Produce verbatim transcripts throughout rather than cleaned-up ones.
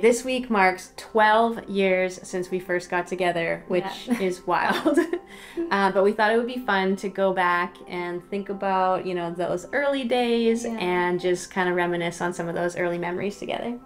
This week marks twelve years since we first got together, which yeah. is wild. uh, but we thought it would be fun to go back and think about, you know, those early days yeah. and just kind of reminisce on some of those early memories together.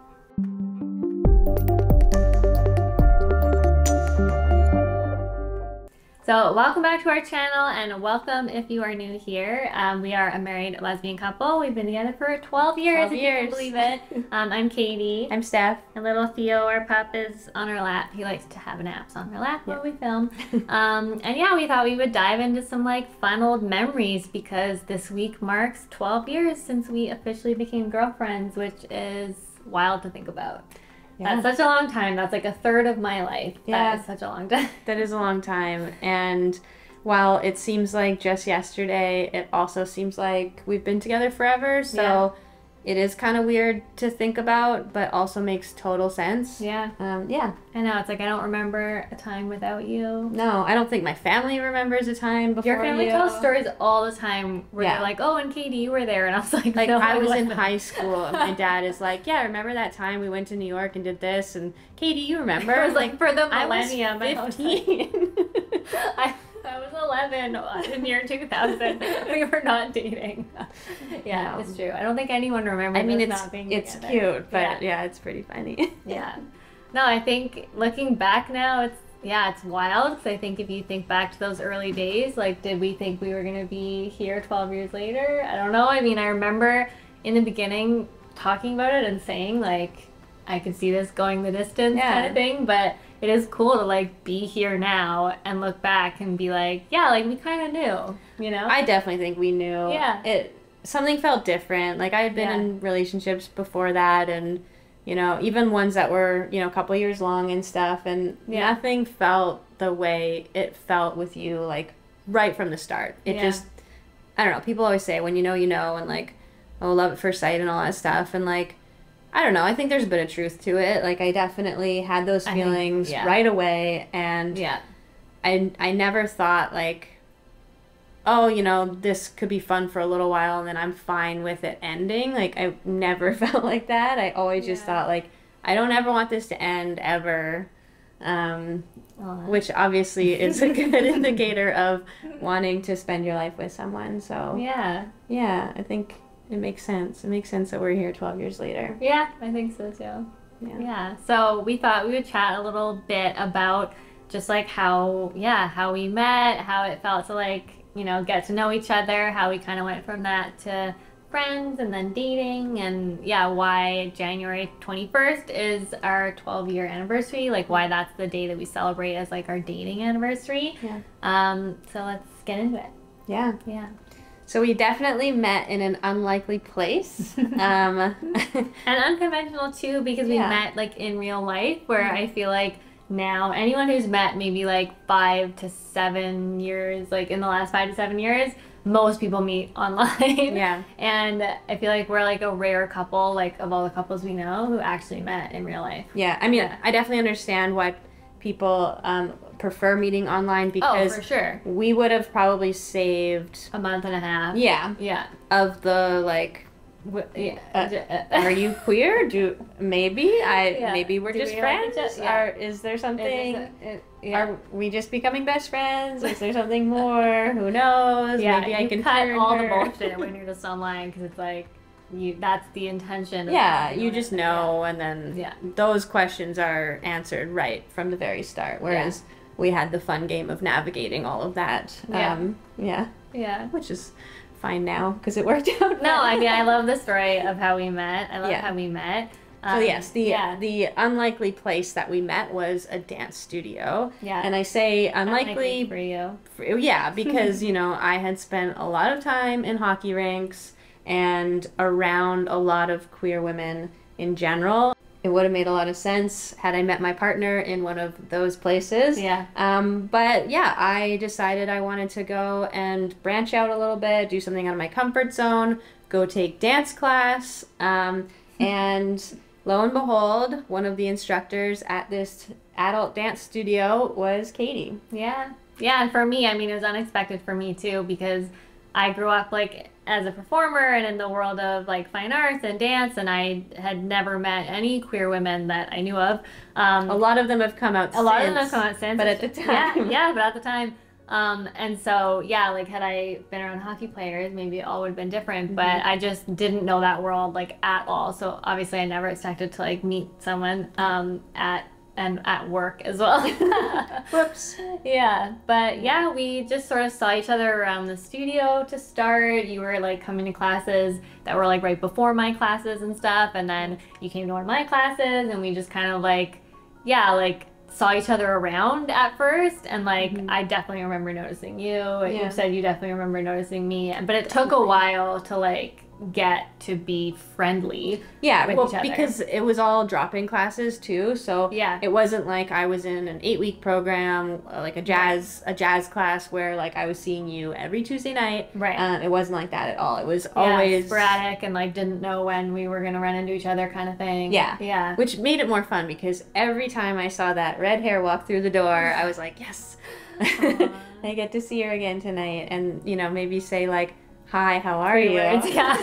So welcome back to our channel, and welcome if you are new here. Um, we are a married lesbian couple. We've been together for twelve years, twelve if years. You can believe it. Um, I'm Katie. I'm Steph. And little Theo, our pup, is on her lap. He likes to have naps on her lap yeah. while we film. Um, and yeah, we thought we would dive into some like fun old memories, because this week marks twelve years since we officially became girlfriends, which is wild to think about. Yeah. That's such a long time. That's like a third of my life. Yeah. That is such a long time. That is a long time. And while it seems like just yesterday, it also seems like we've been together forever. So yeah. it is kind of weird to think about, but also makes total sense. Yeah. Um, yeah. I know. It's like, I don't remember a time without you. No, I don't think my family remembers a time before Your family you. tells stories all the time where yeah. they're like, oh, and Katie, you were there. And I was like, like no, I was I in high school. And my dad is like, yeah, remember that time we went to New York and did this? And Katie, you remember? I was like, for the millennium. I was fifteen. I I was eleven in the year two thousand. We were not dating. Yeah, no. It's true. I don't think anyone remembers. I mean, it's not being it's together. Cute, but yeah. yeah, it's pretty funny. Yeah. No, I think looking back now, it's yeah, it's wild. Because I think if you think back to those early days, like, did we think we were gonna be here twelve years later? I don't know. I mean, I remember in the beginning talking about it and saying like, I could see this going the distance yeah. kind of thing, but. It is cool to like be here now and look back and be like, yeah, like we kind of knew, you know? I definitely think we knew. Yeah. It, something felt different. Like I had been yeah. in relationships before that, and, you know, even ones that were, you know, a couple years long and stuff, and yeah. nothing felt the way it felt with you, like right from the start. It yeah. just, I don't know, people always say when you know, you know, and like, oh, love at first sight and all that stuff. And like, I don't know. I think there's a bit of truth to it. Like, I definitely had those feelings I think, yeah. right away. And yeah. I, I never thought, like, oh, you know, this could be fun for a little while and then I'm fine with it ending. Like, I never felt like that. I always yeah. just thought, like, I don't ever want this to end ever. Um, which obviously is a good indicator of wanting to spend your life with someone. So, yeah. Yeah, I think... It makes sense. It makes sense that we're here twelve years later. Yeah, I think so too. Yeah. Yeah. So we thought we would chat a little bit about just like how, yeah, how we met, how it felt to like, you know, get to know each other, how we kind of went from that to friends and then dating, and yeah, why January twenty-first is our twelve year anniversary, like why that's the day that we celebrate as like our dating anniversary. Yeah. Um, so let's get into it. Yeah. Yeah. So we definitely met in an unlikely place. Um, and unconventional too, because we yeah. met like in real life, where mm-hmm. I feel like now anyone who's met maybe like five to seven years, like in the last five to seven years, most people meet online. Yeah. And I feel like we're like a rare couple, like of all the couples we know, who actually met in real life. Yeah. I mean, yeah. I definitely understand why people um, prefer meeting online, because oh, for sure. we would have probably saved a month and a half. Yeah. Yeah. Of the like, w yeah. Uh, are you queer? Do maybe I yeah. maybe we're Do just we friends? Like, yeah. Are is there something? Is a, it, yeah. Are we just becoming best friends? Is there something more? Who knows? Yeah. Maybe I can cut all her. the bullshit when you're just online, because it's like. You, that's the intention. Yeah, you just know, and then yeah. those questions are answered right from the very start. Whereas yeah. we had the fun game of navigating all of that. Yeah, um, yeah, yeah, which is fine now because it worked out. No, I mean, I love the story of how we met. I love yeah. how we met. Um, so yes, the yeah. the unlikely place that we met was a dance studio. Yeah, and I say unlikely, unlikely for you. For, yeah, because you know I had spent a lot of time in hockey rinks. And around a lot of queer women in general. It would have made a lot of sense had I met my partner in one of those places. Yeah. Um, but yeah, I decided I wanted to go and branch out a little bit, do something out of my comfort zone, go take dance class. Um, and lo and behold, one of the instructors at this adult dance studio was Katie. Yeah. Yeah, and for me, I mean, it was unexpected for me too, because I grew up like as a performer and in the world of like fine arts and dance, and I had never met any queer women that I knew of. Um, a lot of them have come out. A since, lot of them have come out since, but at the time, yeah, yeah, but at the time. Um, and so, yeah, like had I been around hockey players, maybe it all would have been different, but mm-hmm. I just didn't know that world like at all. So obviously I never expected to like meet someone, um, at, and at work as well. Whoops. Yeah. But yeah, we just sort of saw each other around the studio to start. You were like coming to classes that were like right before my classes and stuff. And then you came to one of my classes and we just kind of like, yeah, like saw each other around at first, and like mm-hmm. I definitely remember noticing you. Yeah. You said you definitely remember noticing me, but it definitely. took a while to like get to be friendly. Yeah, with well, each other. Because it was all drop-in classes too, so yeah. It wasn't like I was in an eight-week program, like a jazz right. a jazz class where like I was seeing you every Tuesday night. Right. Um, it wasn't like that at all. It was yeah, always sporadic and like didn't know when we were gonna run into each other kind of thing. Yeah. Yeah. Which made it more fun because every time I saw that red hair walk through the door, I was like, yes, I get to see her again tonight, and you know maybe say like. Hi, how are Three you? Words, yeah.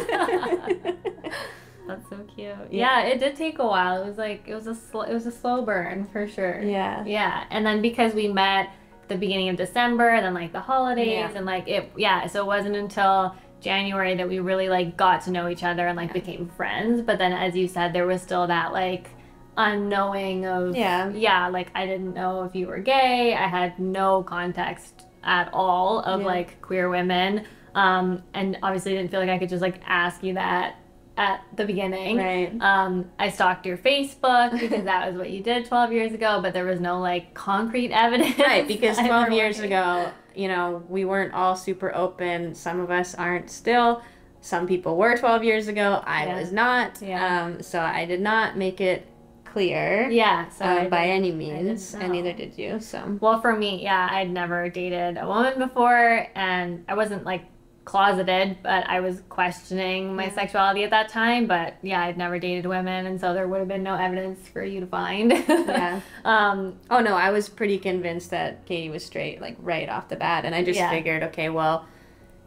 That's so cute. Yeah. Yeah, it did take a while. It was like it was a sl it was a slow burn for sure. Yeah. Yeah, and then because we met at the beginning of December, and then like the holidays, yeah. and like it yeah. So it wasn't until January that we really like got to know each other and like yeah. became friends. But then, as you said, there was still that like unknowing of yeah yeah like I didn't know if you were gay. I had no context at all of yeah. like queer women. Um, and obviously I didn't feel like I could just like ask you that at the beginning. Right. Um, I stalked your Facebook because that was what you did twelve years ago, but there was no like concrete evidence. Right, because twelve years ago, you know, we weren't all super open. Some of us aren't still. Some people were twelve years ago. I yeah. was not. Yeah. Um, so I did not make it clear. Yeah. So uh, by any means, and neither did you. So. Well, for me, yeah, I'd never dated a woman before, and I wasn't like closeted, but I was questioning my yeah. sexuality at that time. But yeah, I'd never dated women, and so there would have been no evidence for you to find. Yeah. Um, oh no, I was pretty convinced that Katie was straight, like right off the bat, and I just yeah. figured, okay, well,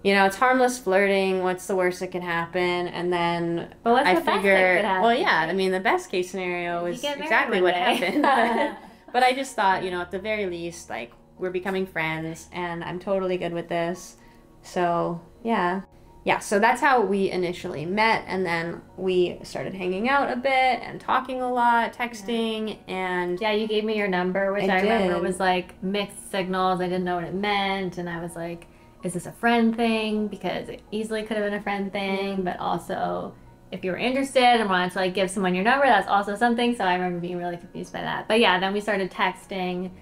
you know, it's harmless flirting. What's the worst that can happen? And then but what's I the figured, best well, yeah, I mean, the best case scenario is exactly what day. happened. But I just thought, you know, at the very least, like we're becoming friends, and I'm totally good with this. So, yeah. Yeah, so that's how we initially met, and then we started hanging out a bit and talking a lot, texting, yeah. and... Yeah, you gave me your number, which I, I remember was, like, mixed signals. I didn't know what it meant, and I was like, is this a friend thing? Because it easily could have been a friend thing, but also, if you were interested and wanted to, like, give someone your number, that's also something, so I remember being really confused by that. But, yeah, then we started texting,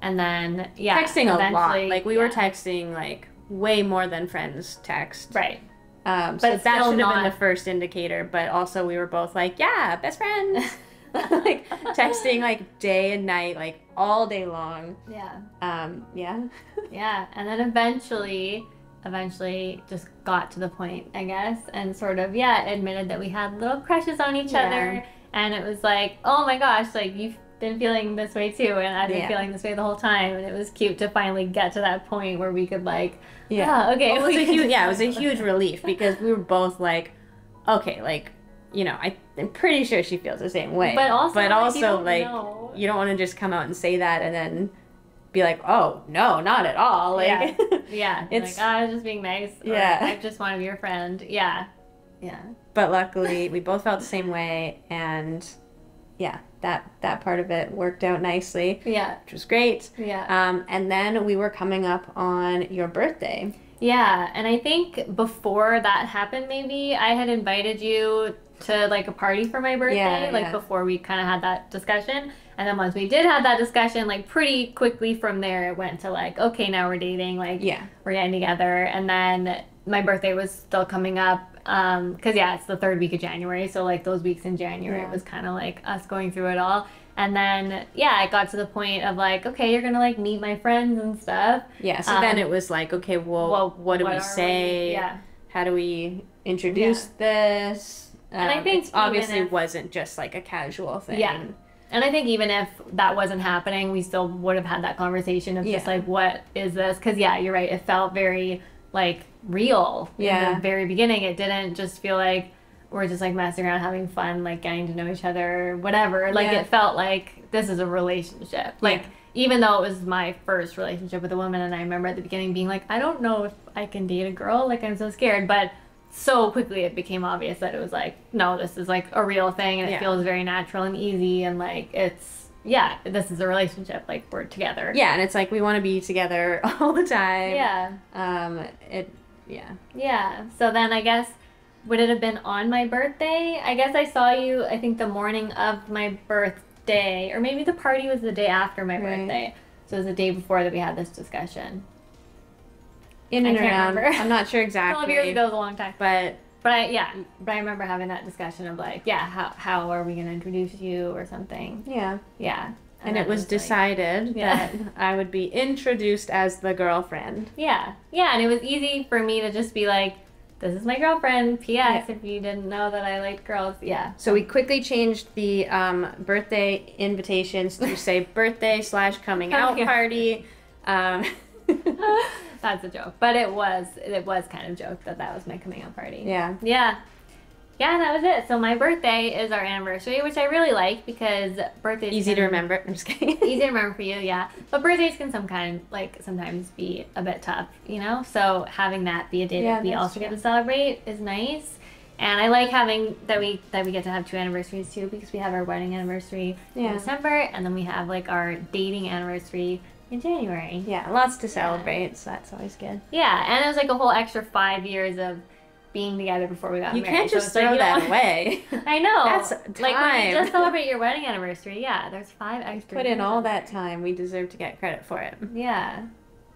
and then, yeah. Texting a lot. Like, we yeah. were texting, like... way more than friends text. Right. Um, so but that should have been the first indicator, but also we were both like, yeah, best friends. Like, texting, like, day and night, like, all day long. Yeah. Um, yeah. Yeah, and then eventually, eventually just got to the point, I guess, and sort of, yeah, admitted that we had little crushes on each yeah. other, and it was like, oh my gosh, like, you've been feeling this way too, and I've been yeah. feeling this way the whole time, and it was cute to finally get to that point where we could like yeah oh, okay it was a huge yeah it was a huge relief, because we were both like, okay, like, you know, I, I'm pretty sure she feels the same way, but also but also you don't like know. You don't want to just come out and say that and then be like, oh no, not at all, like yeah, yeah. It's like, oh, I was just being nice, or, yeah I just want to be your friend. Yeah yeah but luckily we both felt the same way, and yeah, that that part of it worked out nicely. Yeah, which was great. Yeah. Um, and then we were coming up on your birthday. Yeah, and I think before that happened, maybe I had invited you to like a party for my birthday, yeah, like yeah. before we kind of had that discussion. And then once we did have that discussion, like pretty quickly from there, it went to like, okay, now we're dating, like yeah, we're getting together. And then my birthday was still coming up. Um, cause yeah, it's the third week of January. So like those weeks in January, yeah. it was kind of like us going through it all. And then, yeah, it got to the point of like, okay, you're going to like meet my friends and stuff. Yeah. So um, then it was like, okay, well, well what do what we say? We? Yeah. How do we introduce yeah. this? Um, and I think obviously if, wasn't just like a casual thing. Yeah. And I think even if that wasn't happening, we still would have had that conversation of yeah. just like, what is this? Cause yeah, you're right. It felt very like real yeah. in the very beginning. It didn't just feel like we're just like messing around, having fun, like getting to know each other, whatever. Like yeah. it felt like this is a relationship. Like yeah. even though it was my first relationship with a woman, and I remember at the beginning being like, I don't know if I can date a girl. Like I'm so scared. But so quickly it became obvious that it was like, no, this is like a real thing, and it yeah. feels very natural and easy, and like it's yeah, this is a relationship. Like we're together. Yeah, and it's like we want to be together all the time. Yeah. Um. It. Yeah. Yeah. So then I guess. Would it have been on my birthday? I guess I saw you, I think, the morning of my birthday. Or maybe the party was the day after my right. birthday. So it was the day before that we had this discussion. In and I can't around. Remember. I'm not sure exactly. twelve years ago was a long time. But, but I, yeah. But I remember having that discussion of, like, yeah, how, how are we going to introduce you or something. Yeah. Yeah. And, and it was, was decided like, yeah. that I would be introduced as the girlfriend. Yeah. Yeah, and it was easy for me to just be like, this is my girlfriend, P S Yeah. If you didn't know that I liked girls, yeah. So we quickly changed the um, birthday invitations to say birthday slash coming out party. Um. That's a joke. But it was, it was kind of a joke that that was my coming out party. Yeah. Yeah. Yeah, that was it. So my birthday is our anniversary, which I really like because birthdays easy can, to remember. I'm just kidding. Easy to remember for you, yeah. But birthdays can some kind like sometimes be a bit tough, you know. So having that be a day yeah, that we also true. Get to celebrate is nice, and I like having that we that we get to have two anniversaries too, because we have our wedding anniversary yeah. in December, and then we have like our dating anniversary in January. Yeah, lots to celebrate, yeah. so that's always good. Yeah, and it was like a whole extra five years of. Being together before we got you married. You can't just so throw like, that know, away. I know. That's time. Like when you just celebrate your wedding anniversary, yeah, there's five extra put in all that time. We deserve to get credit for it. Yeah,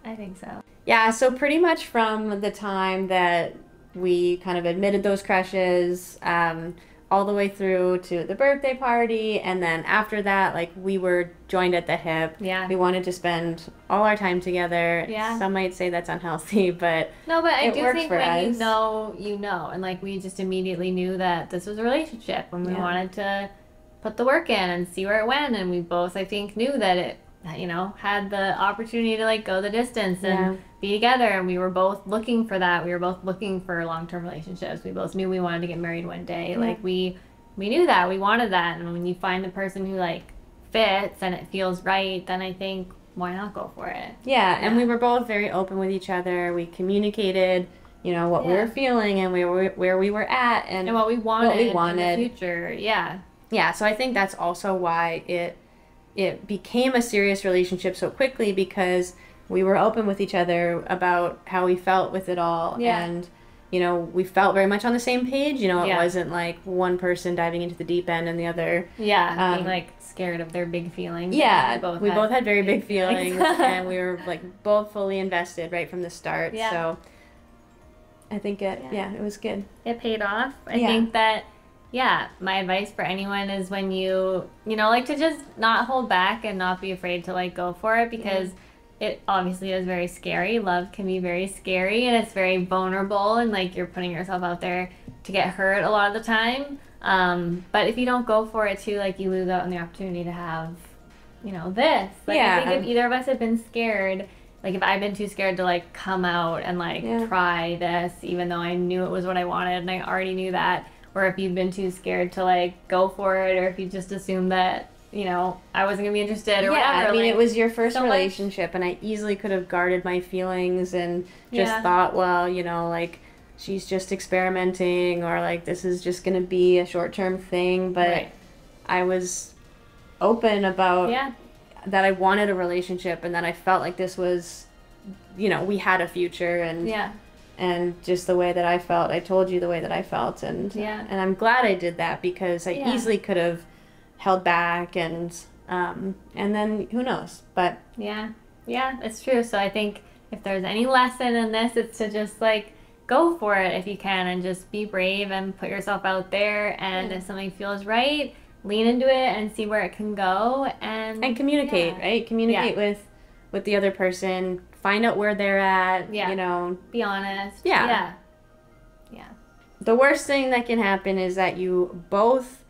I think so. Yeah, so pretty much from the time that we kind of admitted those crushes, um, all the way through to the birthday party, and then after that, like, we were joined at the hip. Yeah. We wanted to spend all our time together. Yeah. Some might say that's unhealthy, but no, but I do think when you know, you know. And, like, we just immediately knew that this was a relationship, and we yeah. wanted to put the work in and see where it went, and we both, I think, knew that it, you know, had the opportunity to, like, go the distance and yeah. be together, and we were both looking for that. We were both looking for long-term relationships. We both knew we wanted to get married one day. Yeah. Like, we we knew that. We wanted that, and when you find the person who, like, fits and it feels right, then I think, why not go for it? Yeah, yeah. And we were both very open with each other. We communicated, you know, what yeah. we were feeling and we were, where we were at and, and what we wanted, what we wanted. in the future. Yeah. Yeah, so I think that's also why it... it became a serious relationship so quickly, because we were open with each other about how we felt with it all. Yeah. And, you know, we felt very much on the same page. You know, it yeah. wasn't like one person diving into the deep end and the other. Yeah. Um, being like scared of their big feelings. Yeah. We both, we had, both had very big, big feelings and we were like both fully invested right from the start. Yeah. So I think it, yeah, yeah it was good. It paid off. I yeah. think that. Yeah, my advice for anyone is when you, you know, like to just not hold back and not be afraid to like go for it, because yeah. it obviously is very scary. Love can be very scary, and it's very vulnerable, and like you're putting yourself out there to get hurt a lot of the time. Um, but if you don't go for it too, like you lose out on the opportunity to have, you know, this. Like yeah. I think if either of us had been scared, like if I've been too scared to like come out and like yeah. try this, even though I knew it was what I wanted and I already knew that. Or if you've been too scared to, like, go for it, or if you just assumed that, you know, I wasn't going to be interested or yeah, whatever. Yeah, I mean, like, it was your first so relationship, much. And I easily could have guarded my feelings and just yeah. thought, well, you know, like, she's just experimenting, or, like, this is just going to be a short-term thing. But right. I was open about yeah. that I wanted a relationship and that I felt like this was, you know, we had a future and... yeah. And just the way that I felt, I told you the way that I felt, and yeah. and I'm glad I did that, because I yeah. easily could have held back, and um, and then who knows? But yeah, yeah, it's true. So I think if there's any lesson in this, it's to just like go for it if you can, and just be brave and put yourself out there. And yeah. if something feels right, lean into it and see where it can go, and and communicate, yeah. right? Communicate yeah. with with the other person. Find out where they're at, yeah. you know. Be honest. Yeah. yeah. Yeah. The worst thing that can happen is that you both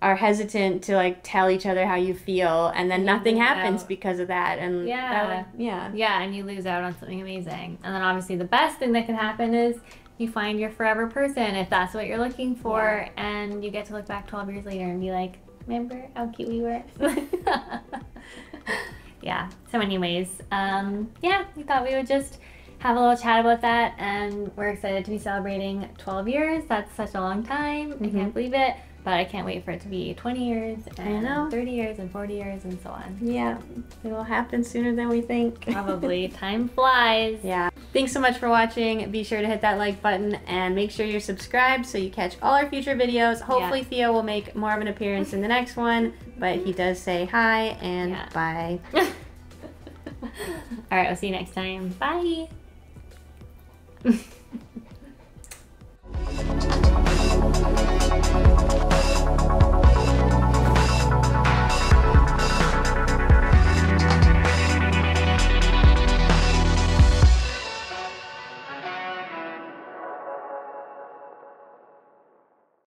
are hesitant to like tell each other how you feel, and then nothing happens out. because of that. And yeah, that would, yeah, yeah, and you lose out on something amazing. And then obviously the best thing that can happen is you find your forever person if that's what you're looking for, yeah. and you get to look back twelve years later and be like, remember how cute we were? Yeah. So, anyways, um, yeah, we thought we would just have a little chat about that, and we're excited to be celebrating twelve years. That's such a long time. Mm-hmm. I can't believe it. But I can't wait for it to be twenty years, and I know. thirty years, and forty years, and so on. Yeah, it will happen sooner than we think. Probably. Time flies. Yeah. Thanks so much for watching. Be sure to hit that like button, and make sure you're subscribed so you catch all our future videos. Hopefully yeah. Theo will make more of an appearance in the next one, but he does say hi and yeah. bye. All right, I'll see you next time. Bye.